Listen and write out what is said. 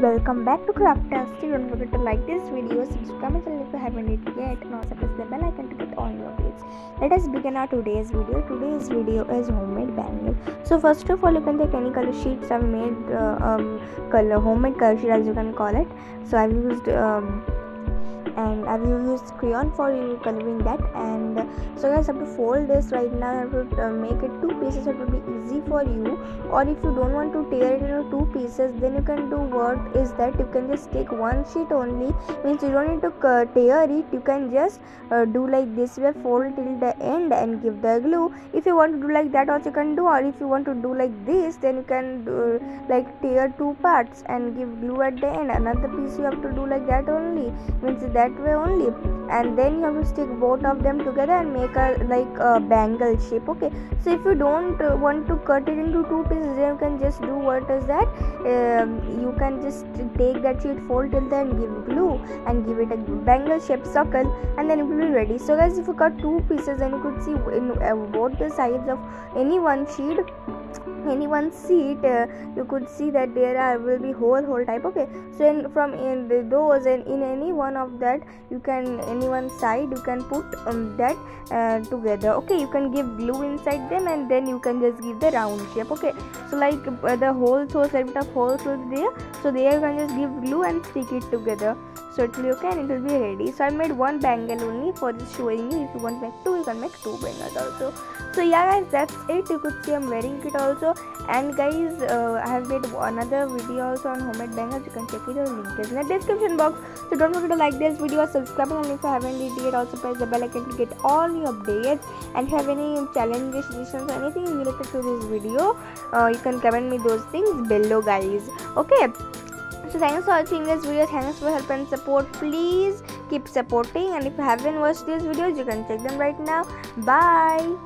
Welcome back to Craftastic. Don't forget to like this video, subscribe my channel if you haven't it yet, and also press the bell icon to get all new updates. Let us begin our today's video is homemade bangle. So first of all, you can take any color sheets. I've made homemade color sheet, as you can call it. So I've used and I've used crayon for coloring that. And so guys, I have to fold this right now. I have to make it two pieces, so it will be easy for you. Or if you don't want to tear it into two pieces, then you can do what is that you can just take one sheet only, means you don't need to tear it. You can just do like this way, fold till the end and give the glue. If you want to do like that also you can do, or if you want to do like this, then you can do, like tear two parts and give glue at the end. Another piece you have to do like that only, means that way only, and then you have to stick both of them together and make a like a bangle shape. Okay, so if you don't want to cut it into two pieces, then you can just do what is that you can just take that sheet, fold till then, give glue and give it a bangle shape circle, and then it will be ready. So guys, if you cut two pieces, then you could see in both the sides of any one sheet, any one seat, you could see that there are will be whole type. Okay, so in any one of that, you can any one side you can put that together. Okay, you can give glue inside them, and then you can just give the round shape. Okay, so like the holes, so set of holes was there, so there you can just give glue and stick it together. So it will be okay and it will be ready. So I made one bangle only for just showing you. If you want to make two, you can make two bangles also. So yeah guys, that's it. You could see I'm wearing it also. And guys, I have made another video also on homemade bangles. You can check it out, link is in the description box. So don't forget to like this video, subscribe, and if you haven't did yet, also press the bell icon to get all new updates. And if you have any challenges, suggestions, or anything related to this video, you can comment me those things below guys. Okay. So thanks for watching this video, thanks for help and support. Please keep supporting, and if you haven't watched these videos, you can check them right now. Bye.